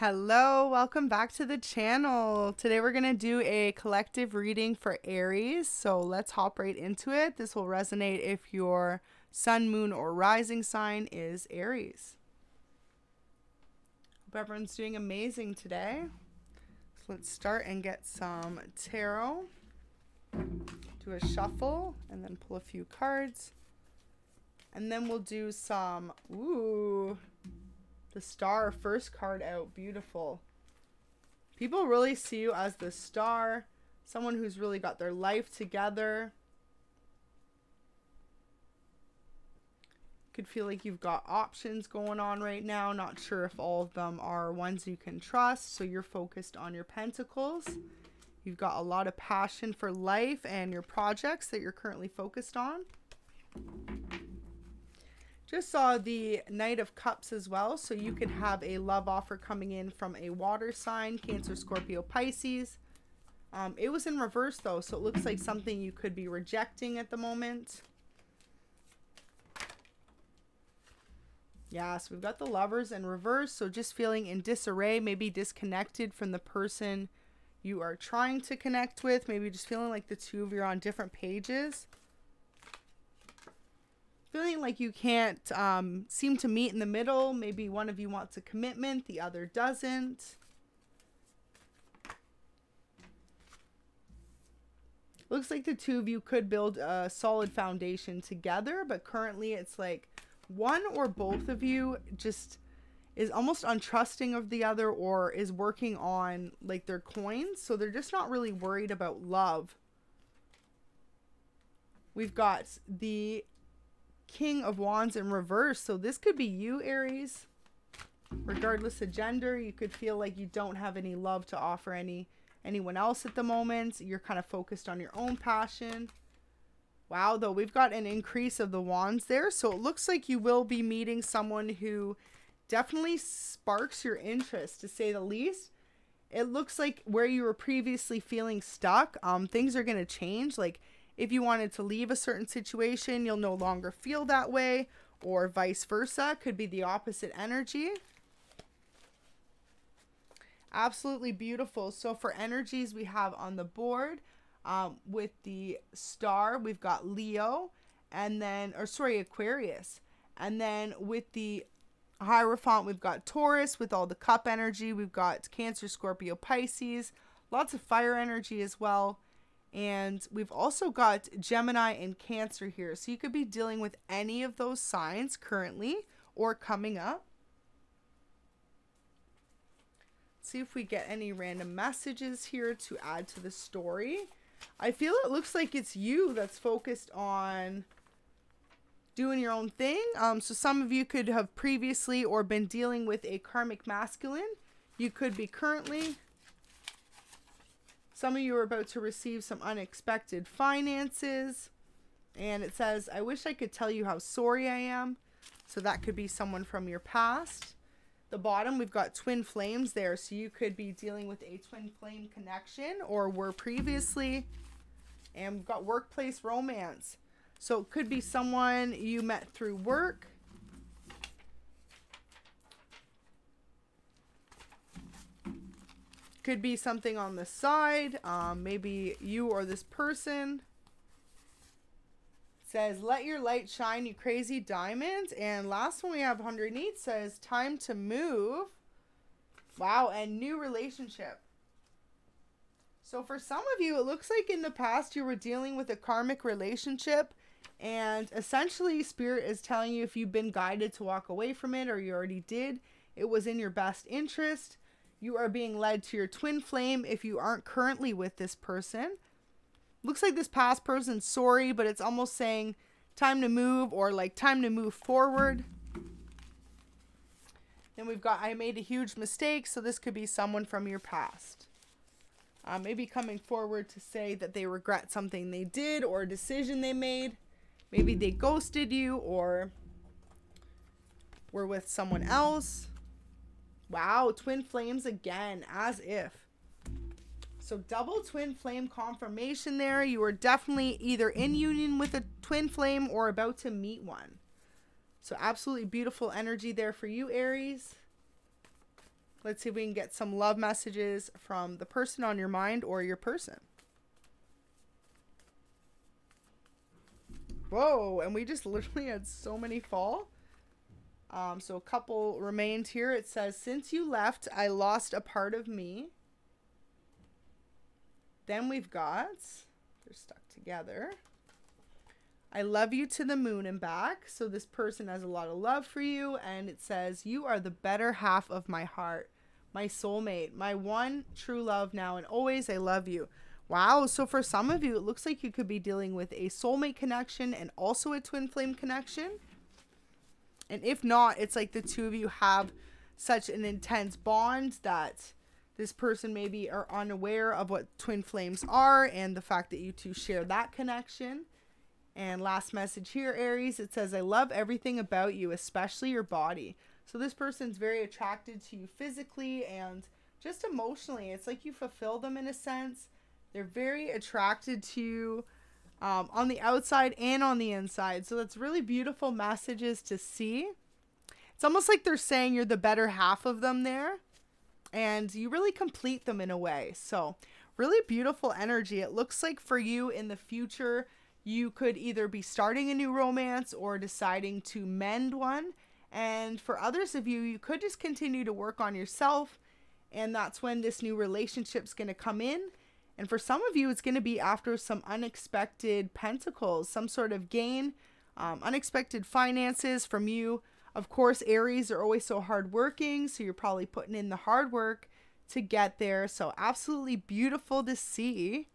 Hello, welcome back to the channel. Today we're going to do a collective reading for Aries, so let's hop right into it. This will resonate if your sun, moon, or rising sign is Aries. Hope everyone's doing amazing today. So let's start and get some tarot. Do a shuffle and then pull a few cards. And then we'll do some, ooh, the star, first card out. Beautiful. People really see you as the star, someone who's really got their life together. You could feel like you've got options going on right now. Not sure if all of them are ones you can trust, so you're focused on your pentacles. You've got a lot of passion for life and your projects that you're currently focused on. Just saw the Knight of Cups as well, so you could have a love offer coming in from a water sign, Cancer, Scorpio, Pisces. It was in reverse though, so it looks like something you could be rejecting at the moment. Yeah, so we've got the Lovers in reverse, so just feeling in disarray, maybe disconnected from the person you are trying to connect with, maybe just feeling like the two of you are on different pages. Feeling like you can't seem to meet in the middle. Maybe one of you wants a commitment, the other doesn't. Looks like the two of you could build a solid foundation together, but currently it's like one or both of you just is almost untrusting of the other or is working on like their coins, so they're just not really worried about love. We've got the King of Wands in reverse, so this could be you, Aries. Regardless of gender, you could feel like you don't have any love to offer anyone else at the moment. You're kind of focused on your own passion. Wow, though, we've got an increase of the wands there, so it looks like you will be meeting someone who definitely sparks your interest, to say the least. It looks like where you were previously feeling stuck, things are going to change. Like, if you wanted to leave a certain situation, you'll no longer feel that way, or vice versa. Could be the opposite energy. Absolutely beautiful. So for energies we have on the board, with the star, we've got Leo, and then, or sorry, Aquarius. And then with the Hierophant, we've got Taurus. With all the cup energy, we've got Cancer, Scorpio, Pisces. Lots of fire energy as well. And we've also got Gemini and Cancer here. So you could be dealing with any of those signs currently or coming up. Let's see if we get any random messages here to add to the story. I feel it looks like it's you that's focused on doing your own thing. So some of you could have previously or been dealing with a karmic masculine. You could be currently. Some of you are about to receive some unexpected finances. And it says, I wish I could tell you how sorry I am. So that could be someone from your past. The bottom, we've got twin flames there. So you could be dealing with a twin flame connection or were previously. And we've got workplace romance. So it could be someone you met through work. Could be something on the side, maybe you or this person. Says, let your light shine, you crazy diamond. And last one we have 108 says, time to move. Wow, and new relationship. So for some of you, it looks like in the past you were dealing with a karmic relationship, and essentially Spirit is telling you if you've been guided to walk away from it or you already did, it was in your best interest. You are being led to your twin flame if you aren't currently with this person. Looks like this past person's sorry, but it's almost saying time to move or like time to move forward. Then we've got I made a huge mistake, so this could be someone from your past. Maybe coming forward to say that they regret something they did or a decision they made. Maybe they ghosted you or were with someone else. Wow, twin flames again, as if. So double twin flame confirmation there. You are definitely either in union with a twin flame or about to meet one. So absolutely beautiful energy there for you, Aries. Let's see if we can get some love messages from the person on your mind or your person. Whoa, and we just literally had so many fall. So a couple remained here. It says, since you left, I lost a part of me. Then we've got, they're stuck together. I love you to the moon and back. So this person has a lot of love for you. And it says, you are the better half of my heart, my soulmate, my one true love now and always. I love you. Wow. So for some of you, it looks like you could be dealing with a soulmate connection and also a twin flame connection. And if not, it's like the two of you have such an intense bond that this person maybe are unaware of what twin flames are and the fact that you two share that connection. And last message here, Aries, it says, I love everything about you, especially your body. So this person's very attracted to you physically and just emotionally. It's like you fulfill them in a sense. They're very attracted to you on the outside and on the inside. So that's really beautiful messages to see. It's almost like they're saying you're the better half of them there, and you really complete them in a way. So really beautiful energy. It looks like for you in the future, you could either be starting a new romance or deciding to mend one. And for others of you, you could just continue to work on yourself, and that's when this new relationship's going to come in. And for some of you, it's going to be after some unexpected pentacles, some sort of gain, unexpected finances from you. Of course, Aries are always so hardworking, so you're probably putting in the hard work to get there. So absolutely beautiful to see.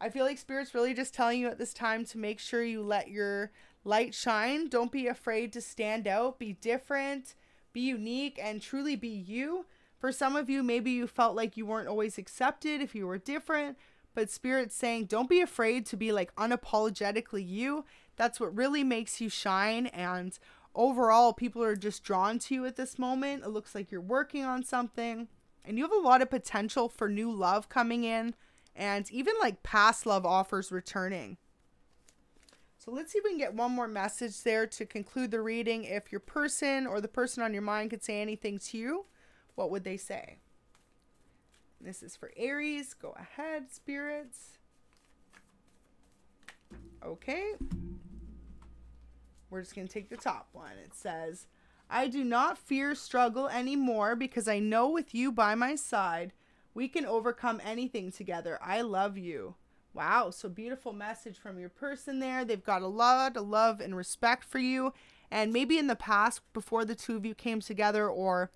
I feel like Spirit's really just telling you at this time to make sure you let your light shine. Don't be afraid to stand out, be different, be unique, and truly be you. For some of you, maybe you felt like you weren't always accepted if you were different, but Spirit's saying, don't be afraid to be like unapologetically you. That's what really makes you shine. And overall, people are just drawn to you at this moment. It looks like you're working on something and you have a lot of potential for new love coming in and even like past love offers returning. So let's see if we can get one more message there to conclude the reading. If your person or the person on your mind could say anything to you, what would they say? This is for Aries. Go ahead, spirits. Okay. We're just going to take the top one. It says, I do not fear struggle anymore because I know with you by my side, we can overcome anything together. I love you. Wow. So beautiful message from your person there. They've got a lot of love and respect for you. And maybe in the past, before the two of you came together, or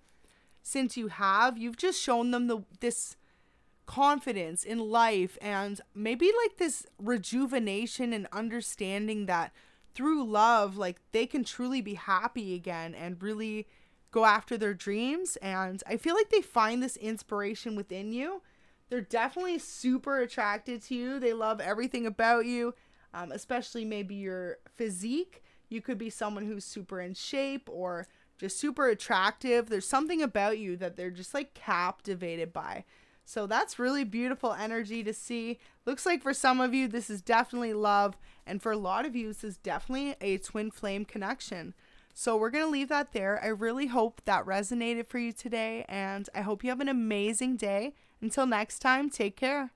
since you've just shown them this confidence in life, and maybe like this rejuvenation and understanding that through love, like they can truly be happy again and really go after their dreams. And I feel like they find this inspiration within you. They're definitely super attracted to you. They love everything about you, especially maybe your physique. You could be someone who's super in shape or just super attractive. There's something about you that they're just like captivated by. So that's really beautiful energy to see. Looks like for some of you, this is definitely love. And for a lot of you, this is definitely a twin flame connection. So we're going to leave that there. I really hope that resonated for you today. And I hope you have an amazing day. Until next time, take care.